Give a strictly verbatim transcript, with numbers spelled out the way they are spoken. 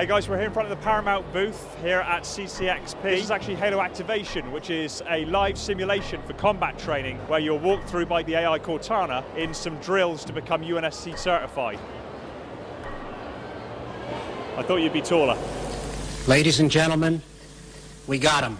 Hey guys, we're here in front of the Paramount booth here at C C X P. This is actually Halo Activation, which is a live simulation for combat training where you're walked through by the A I Cortana in some drills to become U N S C certified. I thought you'd be taller. Ladies and gentlemen, we got him.